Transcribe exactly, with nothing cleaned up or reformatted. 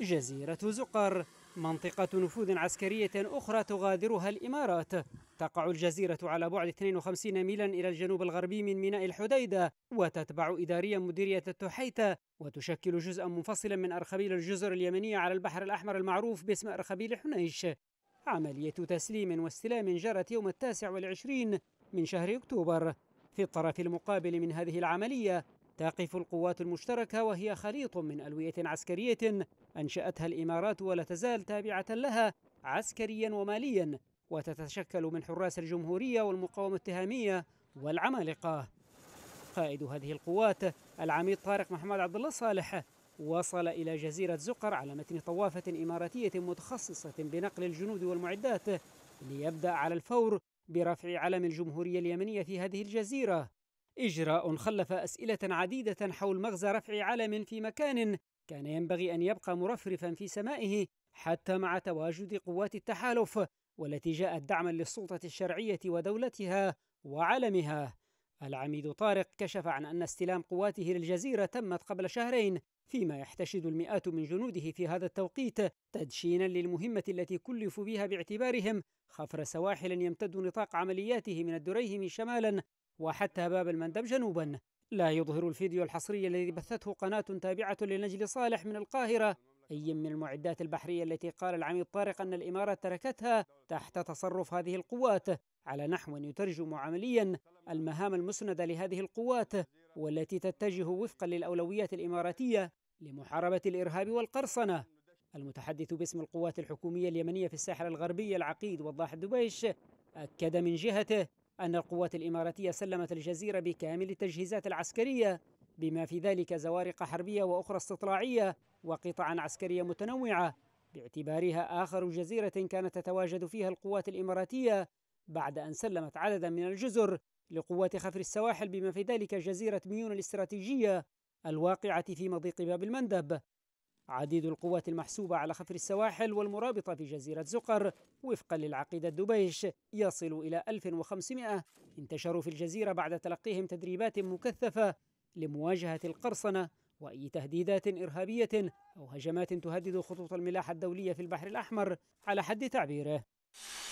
جزيرة زقر منطقة نفوذ عسكرية أخرى تغادرها الإمارات. تقع الجزيرة على بعد اثنين وخمسين ميلا إلى الجنوب الغربي من ميناء الحديدة، وتتبع إداريا مديرية التحيطة، وتشكل جزءا منفصلا من أرخبيل الجزر اليمنية على البحر الأحمر المعروف باسم أرخبيل حنيش. عملية تسليم واستلام جرت يوم التاسع والعشرين من شهر أكتوبر. في الطرف المقابل من هذه العملية تقف القوات المشتركة، وهي خليط من ألوية عسكرية أنشأتها الإمارات ولا تزال تابعة لها عسكريا وماليا، وتتشكل من حراس الجمهورية والمقاومة التهامية والعمالقة. قائد هذه القوات العميد طارق محمد عبدالله صالح وصل إلى جزيرة زقر على متن طوافة إماراتية متخصصة بنقل الجنود والمعدات، ليبدأ على الفور برفع علم الجمهورية اليمنية في هذه الجزيرة. إجراء خلف أسئلة عديدة حول مغزى رفع علم في مكان كان ينبغي أن يبقى مرفرفا في سمائه حتى مع تواجد قوات التحالف، والتي جاءت دعما للسلطة الشرعية ودولتها وعلمها. العميد طارق كشف عن أن استلام قواته للجزيرة تمت قبل شهرين، فيما يحتشد المئات من جنوده في هذا التوقيت تدشينا للمهمة التي كلفوا بها باعتبارهم خفر سواحل يمتد نطاق عملياته من الدريه شمالا وحتى باب المندب جنوبا. لا يظهر الفيديو الحصري الذي بثته قناة تابعة لنجل صالح من القاهرة أي من المعدات البحرية التي قال العميد طارق أن الإمارات تركتها تحت تصرف هذه القوات، على نحو يترجم عمليا المهام المسندة لهذه القوات، والتي تتجه وفقا للأولويات الإماراتية لمحاربة الإرهاب والقرصنة. المتحدث باسم القوات الحكومية اليمنية في الساحل الغربي العقيد وضاح الدبيش أكد من جهته أن القوات الإماراتية سلمت الجزيرة بكامل التجهيزات العسكرية، بما في ذلك زوارق حربية وأخرى استطلاعية وقطعا عسكرية متنوعة، باعتبارها آخر جزيرة كانت تتواجد فيها القوات الإماراتية بعد أن سلمت عددا من الجزر لقوات خفر السواحل، بما في ذلك جزيرة ميون الاستراتيجية الواقعة في مضيق باب المندب. عديد القوات المحسوبة على خفر السواحل والمرابطة في جزيرة زقر وفقا للعقيدة الدبيش يصل إلى ألف وخمسمائة انتشروا في الجزيرة بعد تلقيهم تدريبات مكثفة لمواجهة القرصنة وأي تهديدات إرهابية أو هجمات تهدد خطوط الملاحة الدولية في البحر الأحمر على حد تعبيره.